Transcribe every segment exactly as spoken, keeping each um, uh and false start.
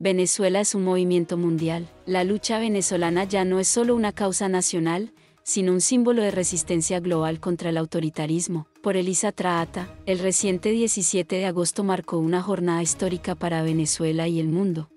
Venezuela es un movimiento mundial. La lucha venezolana ya no es solo una causa nacional, sino un símbolo de resistencia global contra el autoritarismo. Por Elisa Trotta, el reciente diecisiete de agosto marcó una jornada histórica para Venezuela y el mundo.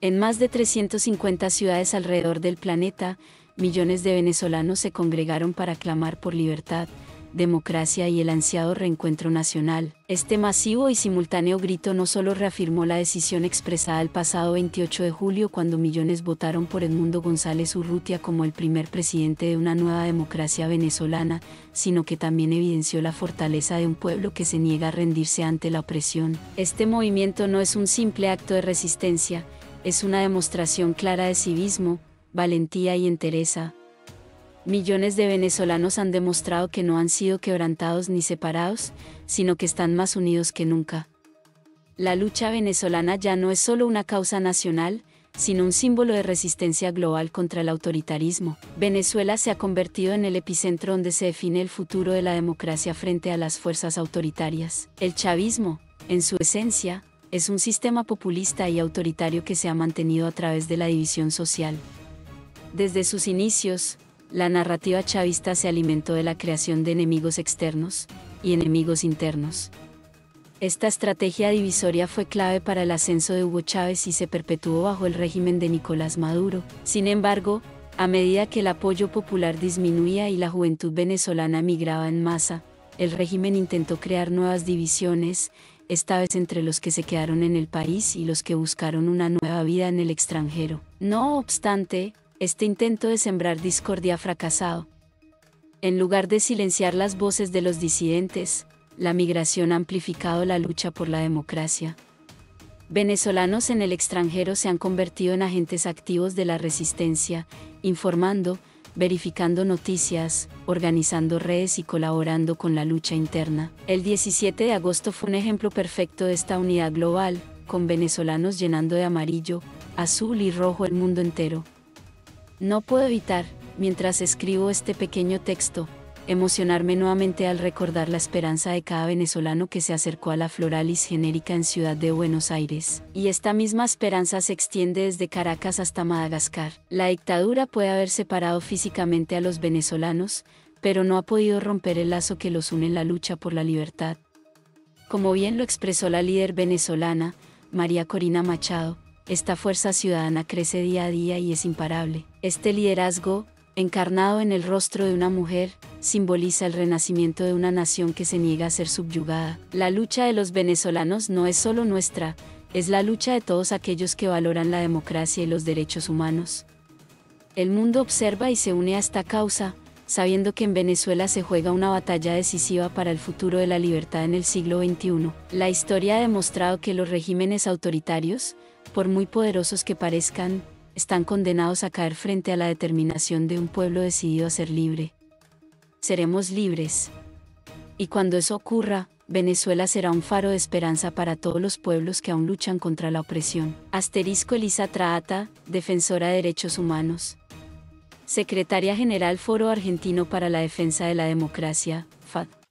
En más de trescientas cincuenta ciudades alrededor del planeta, millones de venezolanos se congregaron para clamar por libertad, democracia y el ansiado reencuentro nacional. Este masivo y simultáneo grito no solo reafirmó la decisión expresada el pasado veintiocho de julio cuando millones votaron por Edmundo González Urrutia como el primer presidente de una nueva democracia venezolana, sino que también evidenció la fortaleza de un pueblo que se niega a rendirse ante la opresión. Este movimiento no es un simple acto de resistencia, es una demostración clara de civismo, valentía y entereza. Millones de venezolanos han demostrado que no han sido quebrantados ni separados, sino que están más unidos que nunca. La lucha venezolana ya no es solo una causa nacional, sino un símbolo de resistencia global contra el autoritarismo. Venezuela se ha convertido en el epicentro donde se define el futuro de la democracia frente a las fuerzas autoritarias. El chavismo, en su esencia, es un sistema populista y autoritario que se ha mantenido a través de la división social. Desde sus inicios, la narrativa chavista se alimentó de la creación de enemigos externos y enemigos internos. Esta estrategia divisoria fue clave para el ascenso de Hugo Chávez y se perpetuó bajo el régimen de Nicolás Maduro. Sin embargo, a medida que el apoyo popular disminuía y la juventud venezolana migraba en masa, el régimen intentó crear nuevas divisiones, esta vez entre los que se quedaron en el país y los que buscaron una nueva vida en el extranjero. No obstante, este intento de sembrar discordia ha fracasado. En lugar de silenciar las voces de los disidentes, la migración ha amplificado la lucha por la democracia. Venezolanos en el extranjero se han convertido en agentes activos de la resistencia, informando, verificando noticias, organizando redes y colaborando con la lucha interna. El diecisiete de agosto fue un ejemplo perfecto de esta unidad global, con venezolanos llenando de amarillo, azul y rojo el mundo entero. No puedo evitar, mientras escribo este pequeño texto, emocionarme nuevamente al recordar la esperanza de cada venezolano que se acercó a la Floralis Genérica en Ciudad de Buenos Aires. Y esta misma esperanza se extiende desde Caracas hasta Madagascar. La dictadura puede haber separado físicamente a los venezolanos, pero no ha podido romper el lazo que los une en la lucha por la libertad. Como bien lo expresó la líder venezolana, María Corina Machado, esta fuerza ciudadana crece día a día y es imparable. Este liderazgo, encarnado en el rostro de una mujer, simboliza el renacimiento de una nación que se niega a ser subyugada. La lucha de los venezolanos no es solo nuestra, es la lucha de todos aquellos que valoran la democracia y los derechos humanos. El mundo observa y se une a esta causa, sabiendo que en Venezuela se juega una batalla decisiva para el futuro de la libertad en el siglo veintiuno. La historia ha demostrado que los regímenes autoritarios, por muy poderosos que parezcan, están condenados a caer frente a la determinación de un pueblo decidido a ser libre. Seremos libres. Y cuando eso ocurra, Venezuela será un faro de esperanza para todos los pueblos que aún luchan contra la opresión. Asterisco Elisa Trotta, defensora de derechos humanos. Secretaria General Foro Argentino para la Defensa de la Democracia, F A D.